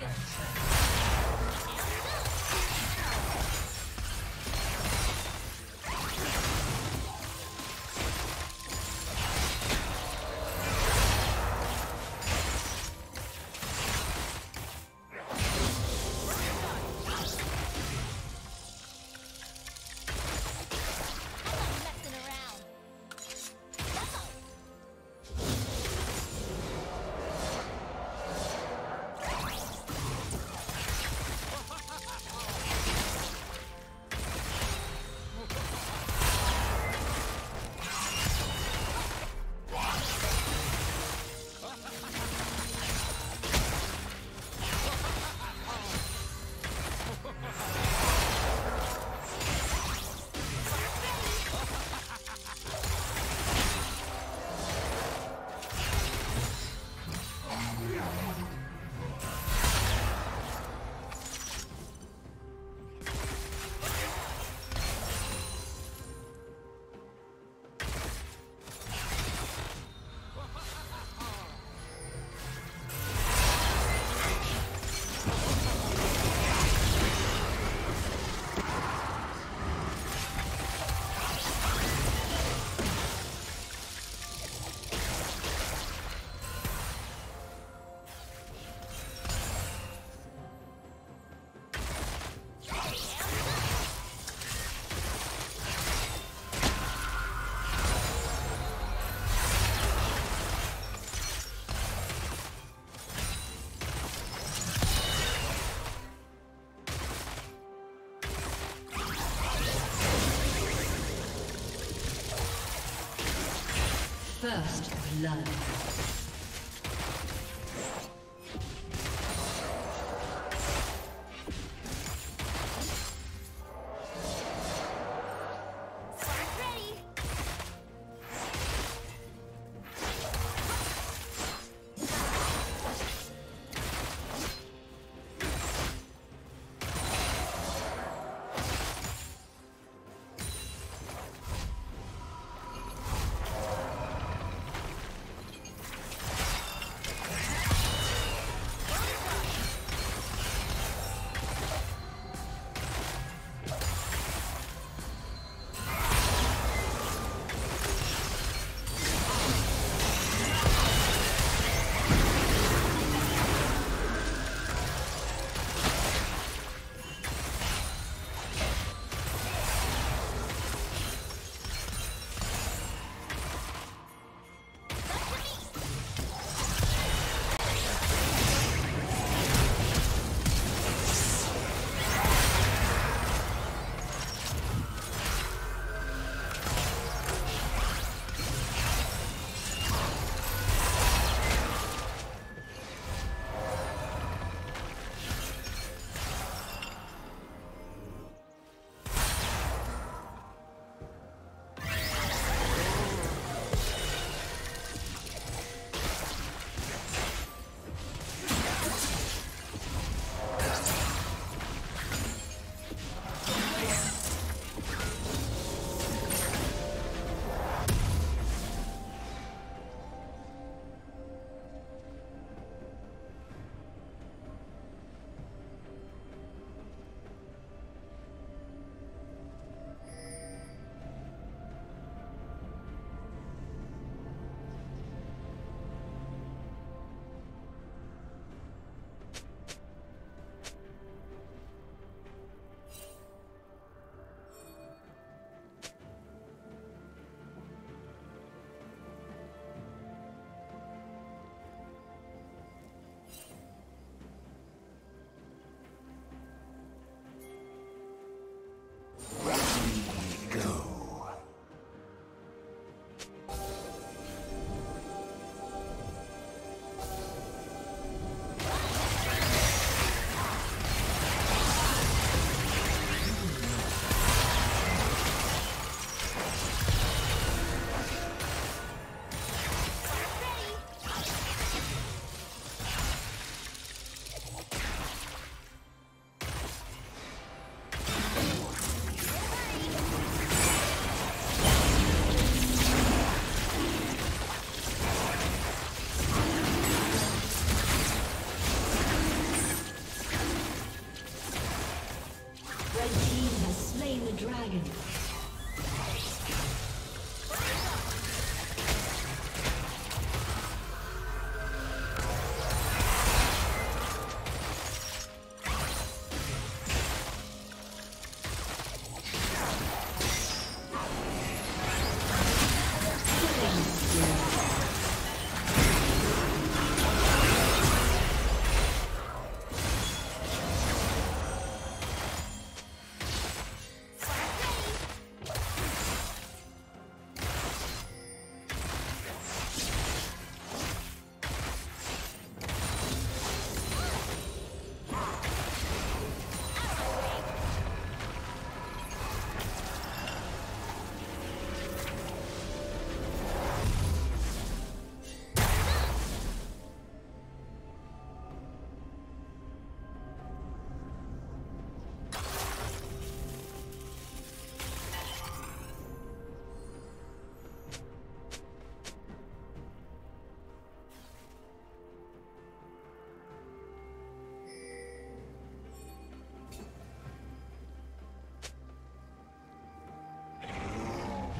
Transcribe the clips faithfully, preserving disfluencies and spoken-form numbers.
First blood.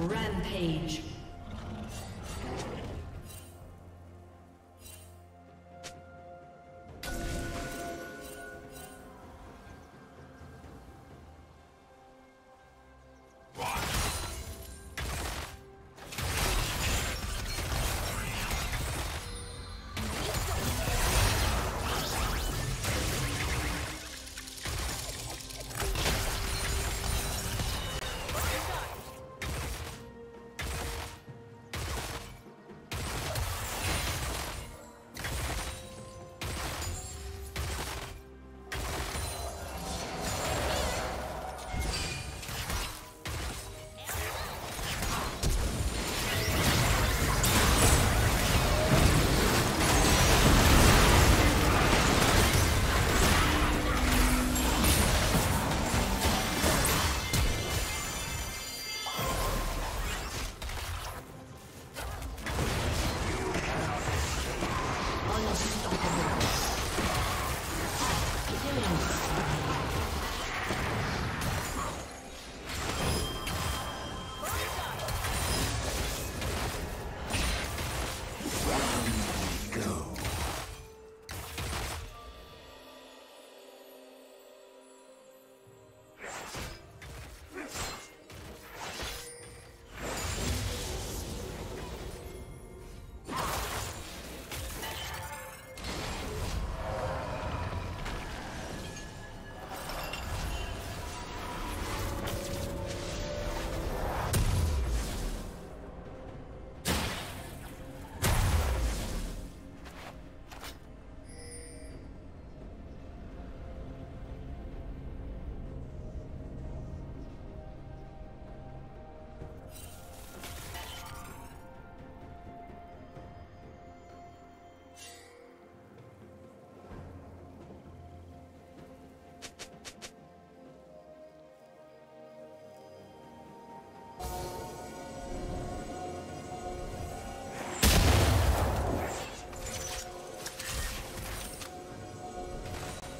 Rampage.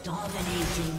Dominating.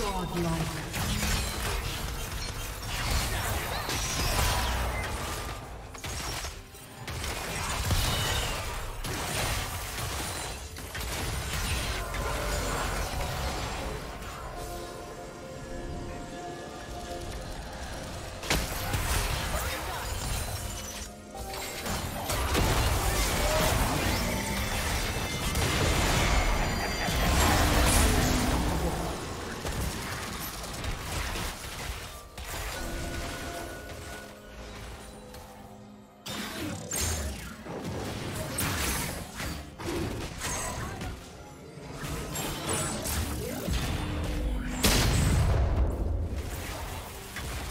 Godlike.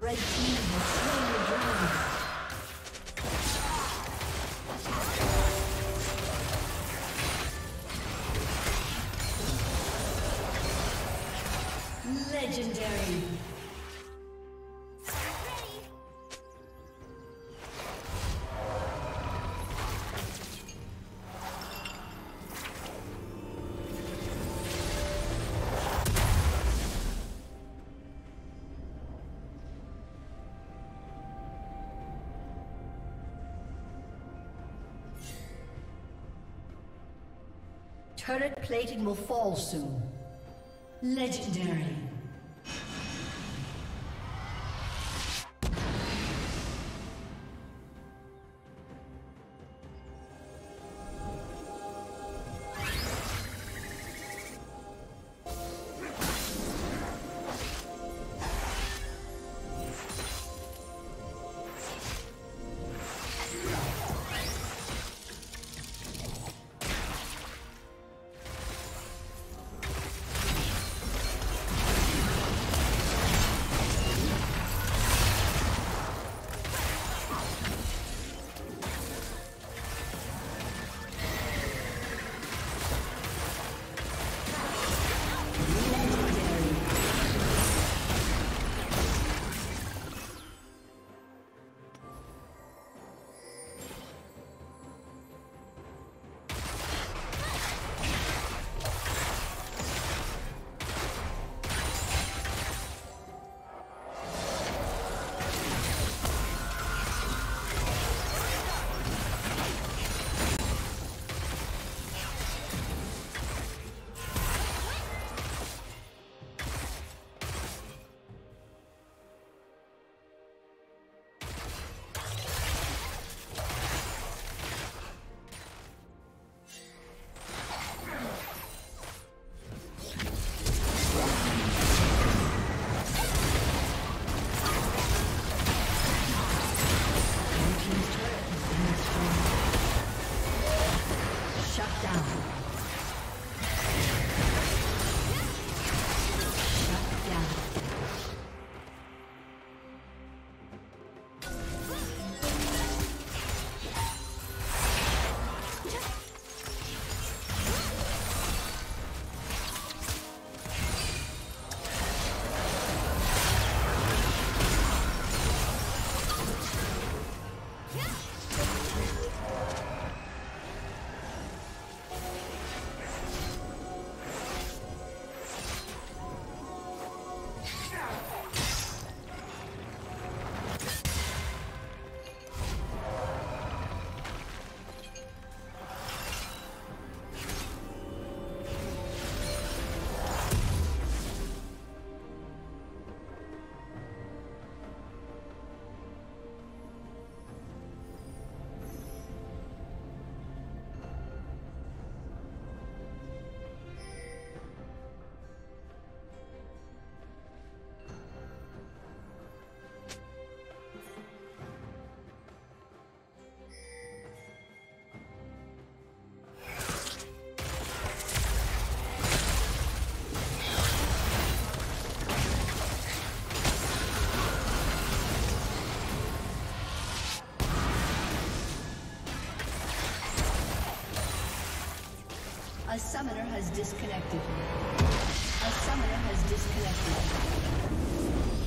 Red team has slain the dragon. Legendary. Turret plating will fall soon. Legendary. A summoner has disconnected. A summoner has disconnected.